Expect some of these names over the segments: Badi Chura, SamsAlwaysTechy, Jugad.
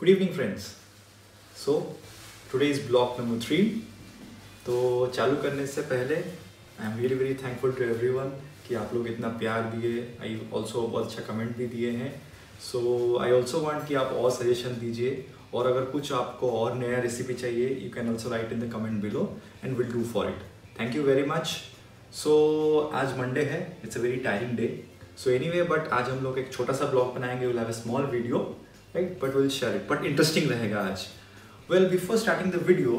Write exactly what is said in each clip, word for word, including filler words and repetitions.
Good evening friends. So today is block number three. तो चालू करने से पहले I am very very thankful to everyone कि आप लोग इतना प्यार दिए। आई ऑल्सो बहुत अच्छा कमेंट भी दिए हैं। सो आई ऑल्सो वांट कि आप और सजेशन दीजिए, और अगर कुछ आपको और नया रेसिपी चाहिए you can also write in the comment below and will do for it. Thank you very much. So आज मंडे है, it's a very tiring day. So any way, but आज हम लोग एक छोटा सा ब्लॉग बनाएंगे। Will have a small video, right, but we'll share it, but interesting रहेगा आज। Well, before starting the video,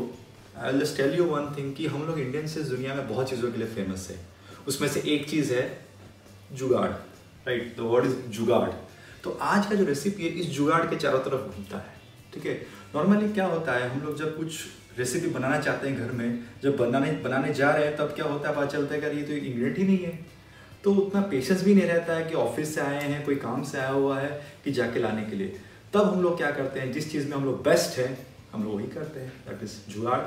I'll just tell you one thing कि हम लोग इंडियंस इस दुनिया में बहुत चीज़ों के लिए फेमस है। उसमें से एक चीज़ है जुगाड़, राइट? द वर्ड इज जुगाड़। तो आज का जो रेसिपी है इस जुगाड़ के चारों तरफ घूमता है, ठीक है। नॉर्मली क्या होता है, हम लोग जब कुछ रेसिपी बनाना चाहते हैं घर में, जब बनाने बनाने जा रहे हैं तब क्या होता है, पता चलता है कि ये तो इंग्रेडिएंट ही नहीं है। तो उतना पेशेंस भी नहीं रहता है कि ऑफिस से आए हैं, कोई काम से आया हुआ है कि जाके लाने के लिए। तब हम लोग क्या करते हैं, जिस चीज़ में हम लोग बेस्ट हैं हम लोग वही करते हैं, दैट इज जुगाड़।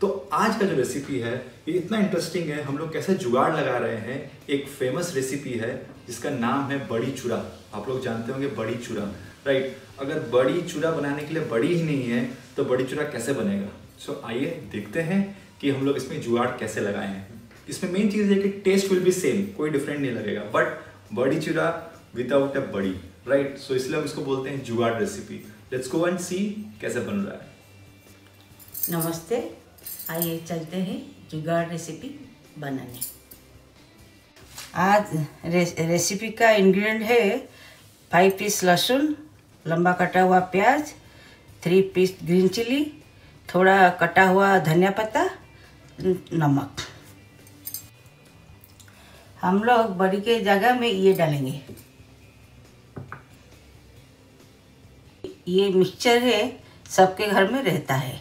तो आज का जो रेसिपी है ये इतना इंटरेस्टिंग है, हम लोग कैसे जुगाड़ लगा रहे हैं। एक फेमस रेसिपी है जिसका नाम है बड़ी चूरा। आप लोग जानते होंगे बड़ी चूरा, राइट? अगर बड़ी चूरा बनाने के लिए बड़ी ही नहीं है तो बड़ी चूरा कैसे बनेगा। सो आइए देखते हैं कि हम लोग इसमें जुगाड़ कैसे लगाए हैं। इसमें मेन चीज़ है कि टेस्ट विल बी सेम, कोई डिफरेंट नहीं लगेगा, बट बड़ी चूरा विदाउट अ बड़ी, राइट right? सो so, इसलिए हम इसको बोलते हैं जुगाड़ recipe. Let's go and see कैसे बन रहा है। नमस्ते, आइए चलते हैं जुगाड़ रेसिपी बनाने। आज रे, रेसिपी का इंग्रेडिएंट है फाइव पीस लहसुन, लंबा कटा हुआ प्याज, थ्री पीस ग्रीन चिली, थोड़ा कटा हुआ धनिया पत्ता, नमक। हम लोग बड़ी के जगह में ये डालेंगे। ये मिक्सचर है, सबके घर में रहता है।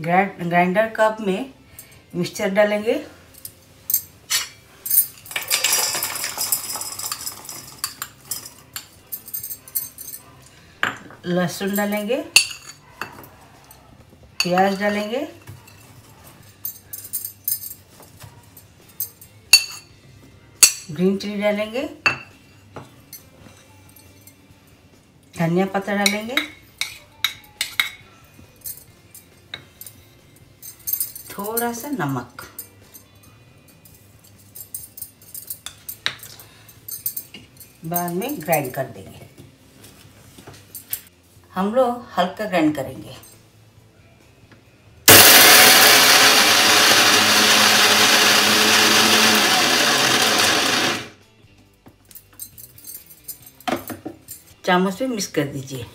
ग्राइंड ग्राइंडर कप में मिक्सचर डालेंगे। लहसुन डालेंगे, प्याज डालेंगे, ग्रीन चिली डालेंगे, धनिया पत्ता डालेंगे, थोड़ा सा नमक। बाद में ग्राइंड कर देंगे। हम लोग हल्का ग्राइंड करेंगे। चामच पे मिक्स कर दीजिए।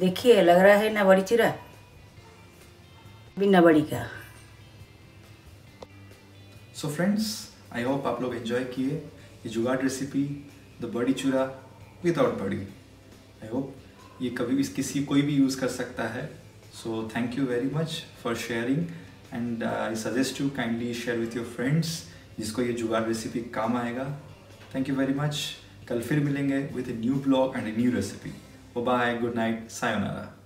देखिए लग रहा है ना बड़ी चूरा, बिना बड़ी का। सो फ्रेंड्स, आई होप आप लोग एंजॉय किए ये जुगाड़ रेसिपी, द बड़ी चूरा विदाउट बड़ी। आई होप ये कभी भी किसी कोई भी यूज़ कर सकता है। So thank you very much for sharing, and I suggest you kindly share with your friends जिसको ये जुगाड़ रेसिपी काम आएगा। Thank you very much. कल फिर मिलेंगे with a new blog and a new recipe. Bye, good night, sayonara.